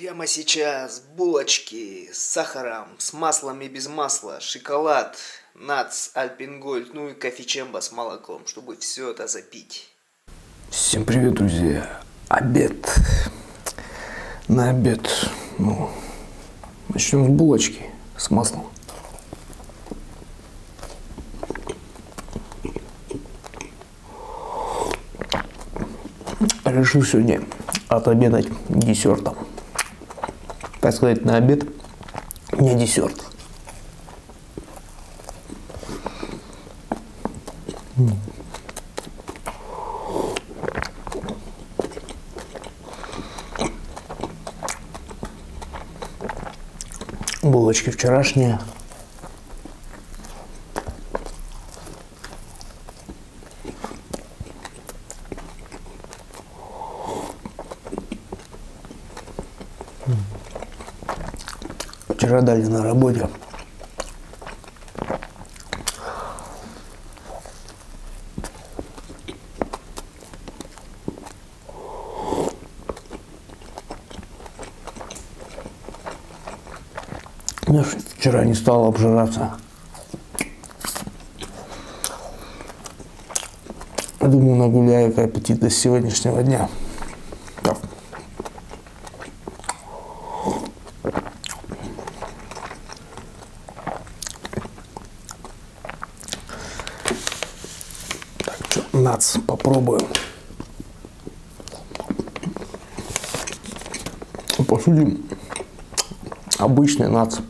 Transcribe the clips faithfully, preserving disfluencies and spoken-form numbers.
Прямо сейчас булочки с сахаром, с маслом и без масла, шоколад, Nuts, Alpen Gold, ну и кофечемба с молоком, чтобы все это запить. Всем привет, друзья! Обед. На обед. Ну, начнем с булочки с маслом. Решил сегодня отобедать десертом. Так сказать, на обед не десерт. Булочки вчерашние. Вчера дали на работе. Я вчера не стал обжираться. Думаю, нагуляю аппетит до сегодняшнего дня. Так. Так, что, Nuts попробуем. Посудим. Обычный Nuts.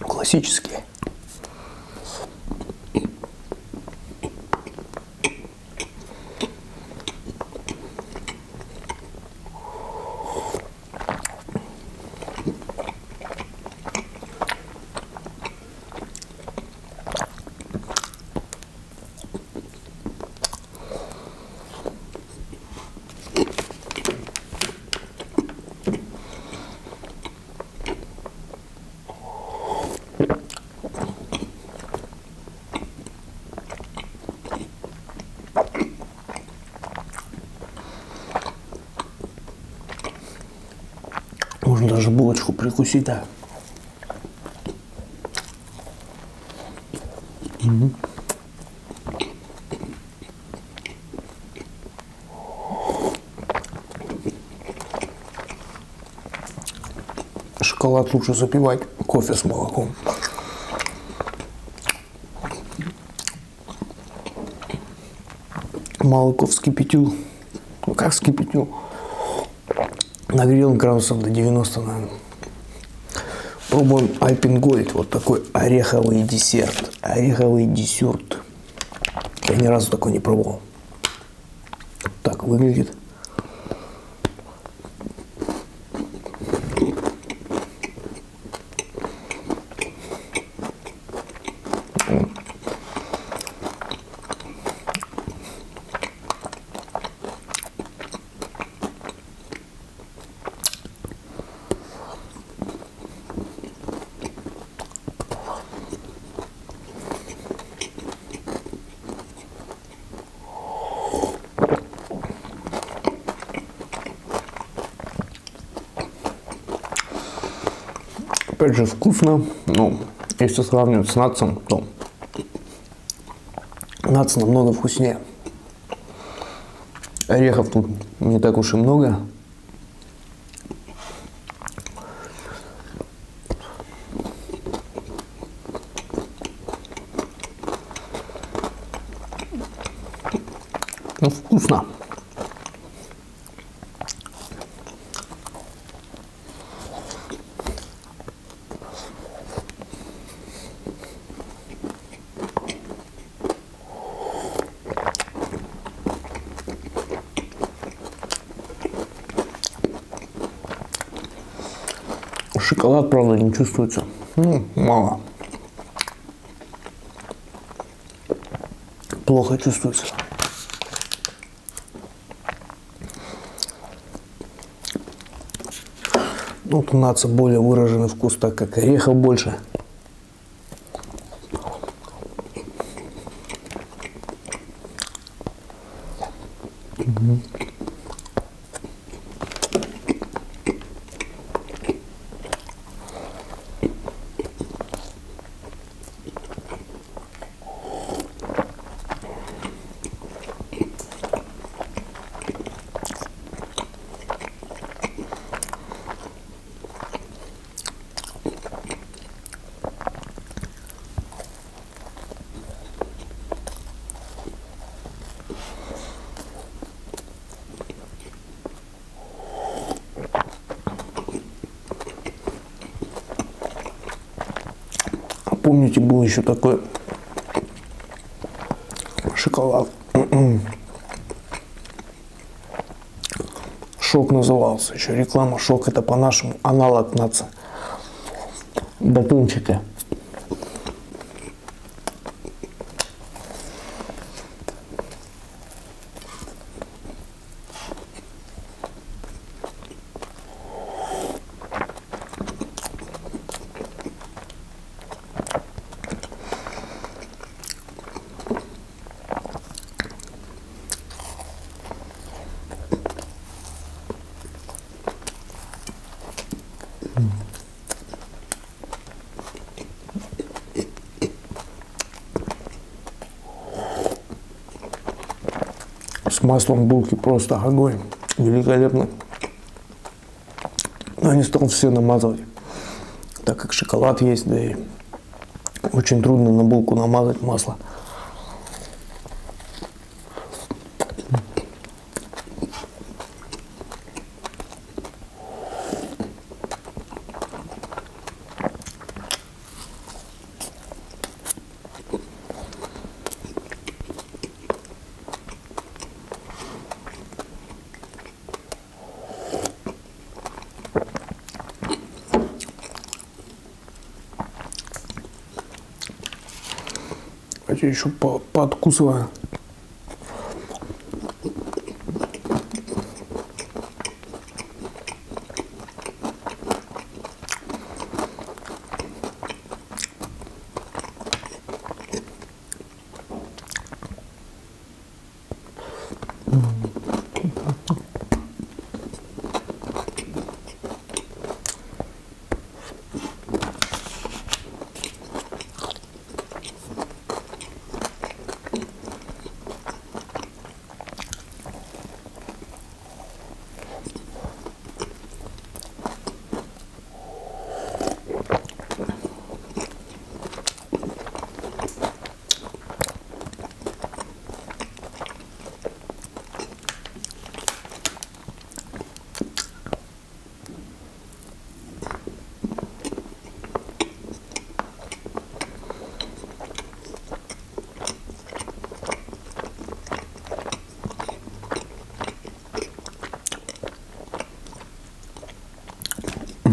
Классические. Можно даже булочку прикусить, да. Угу. Шоколад лучше запивать кофе с молоком. Молоко вскипятил. Ну как вскипятил? Нагрел градусов до девяноста, наверное. Пробуем Alpen Gold. Вот такой ореховый десерт. Ореховый десерт. Я ни разу такой не пробовал. Вот так выглядит. Опять же вкусно, но если сравнивать с Nuts'ом, то Nuts намного вкуснее. Орехов тут не так уж и много. Ну, вкусно. Шоколад, правда, не чувствуется. Ну, мало. Плохо чувствуется. Вот у Nuts более выраженный вкус, так как ореха больше. Помните, был еще такой шоколад, Шок назывался, еще реклама Шок, это по-нашему аналог Нутса, батончика. С маслом булки просто огонь, великолепно. Но я не стал все намазывать, так как шоколад есть, да и очень трудно на булку намазать масло. Я еще по подкусываю.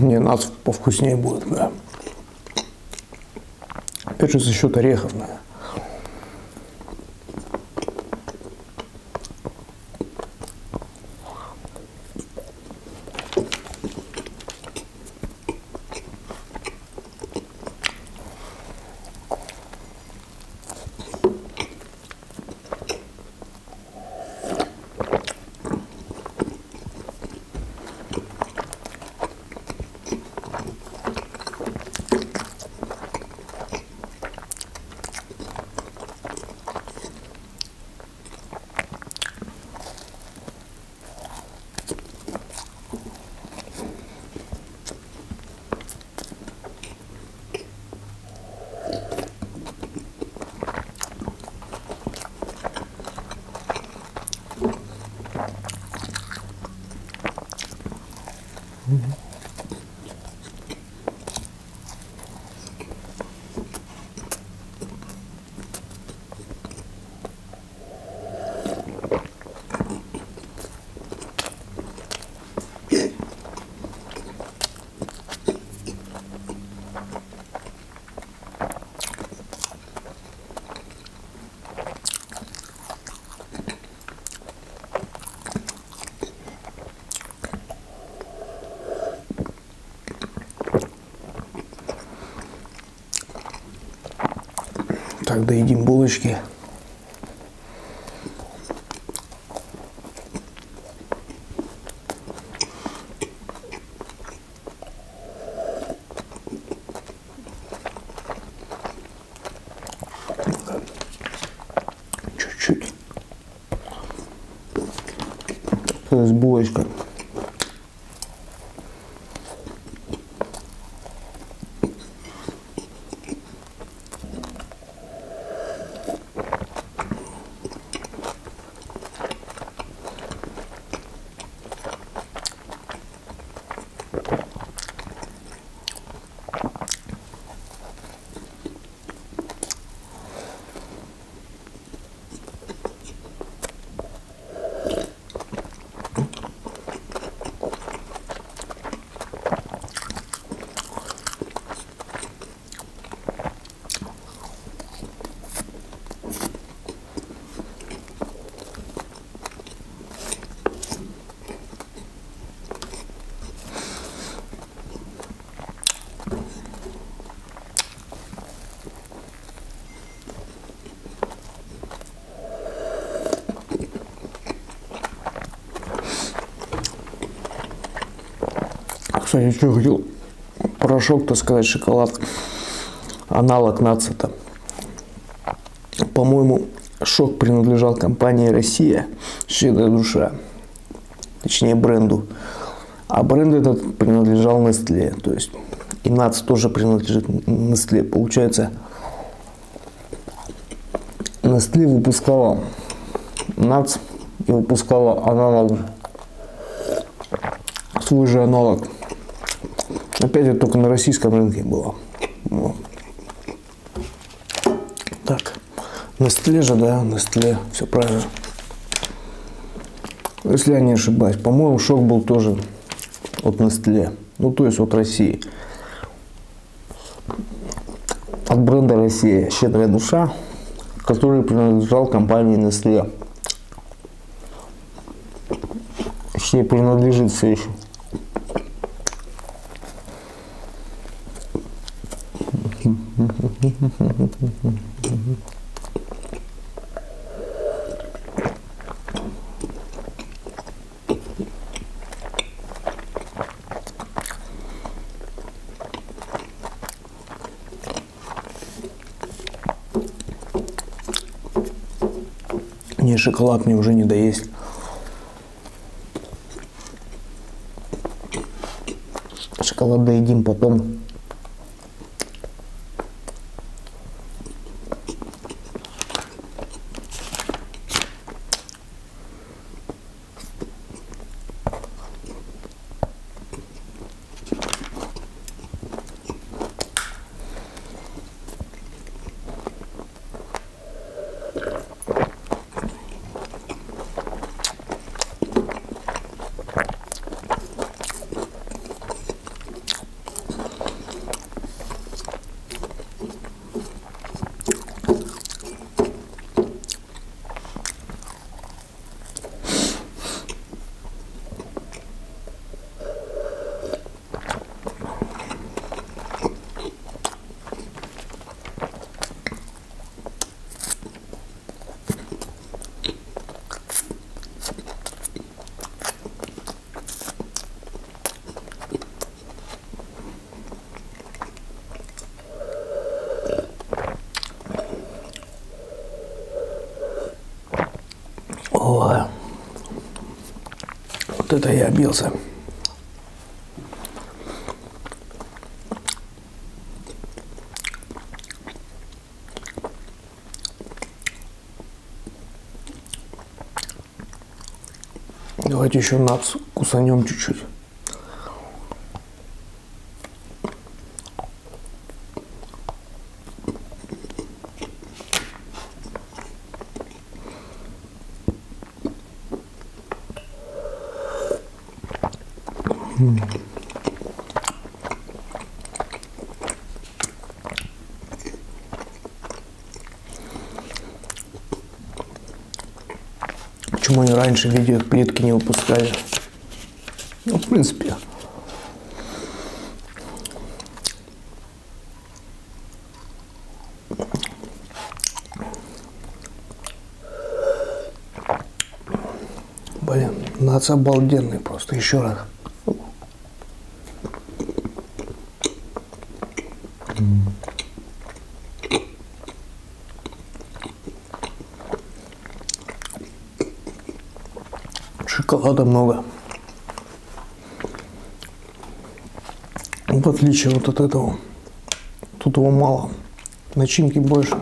Не, Нутс повкуснее будет, да. Опять же за счет орехов, да. Так, доедим булочки. сказать, булочка. Кстати, еще хочу порошок, так сказать, шоколад, аналог Нацета. По-моему, шок принадлежал компании «Россия», «Щедрая душа», точнее бренду. А бренд этот принадлежал Nestle, то есть и Nuts тоже принадлежит Nestle. Получается, Nestle выпускала Nuts и выпускала аналог, свой же аналог. Опять это только на российском рынке было. Вот. Так, Nestle же, да, Nestle, все правильно. Если я не ошибаюсь, по-моему, шок был тоже от Nestle, ну то есть от России. От бренда «Россия», «Щедрая душа», который принадлежал компании Nestle. Точнее, принадлежит все еще. Не, шоколад мне уже не доесть. Шоколад доедим потом. Вот это я обился. Давайте еще Nuts кусанем чуть-чуть. Почему они раньше видео плитки не выпускали? Ну, в принципе. Блин, Nuts обалденный просто. Еще раз. шоколада много. В отличие вот от этого, тут его мало, начинки больше.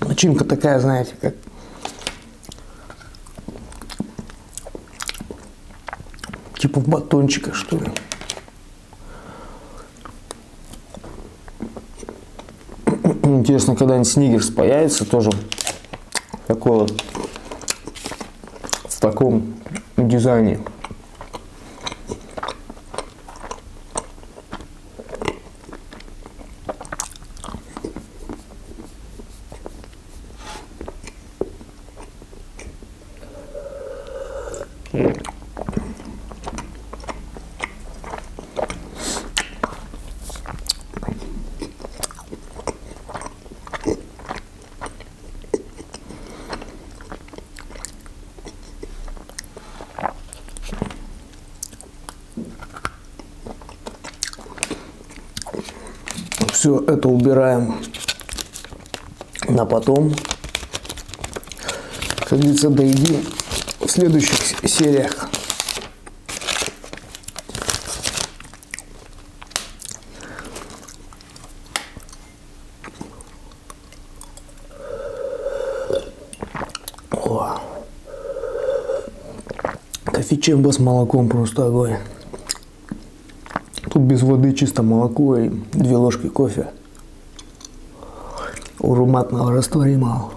Начинка такая, знаете, как типа батончика, что ли. Интересно, когда-нибудь Сникерс появится тоже такой вот, в таком дизайне. Все это убираем на потом. Как говорится, доедим в следующих сериях. О. Кофечемба с молоком просто огонь. Тут без воды чисто молоко и две ложки кофе ароматного растворимого.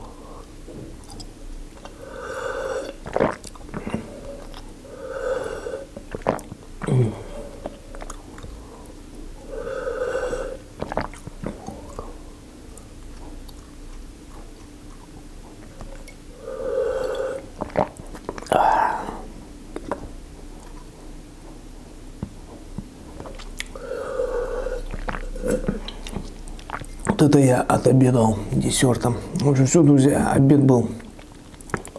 Это я отобедал десертом. В общем, все, друзья, обед был,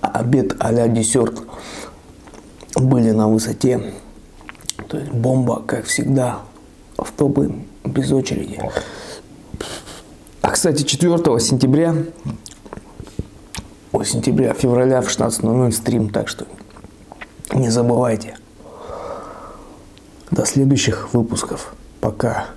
обед а-ля десерт, были на высоте, то есть бомба, как всегда, в топы без очереди. А, кстати, четвёртого сентября, о, сентября, февраля в шестнадцать ноль ноль стрим, так что не забывайте. До следующих выпусков. Пока.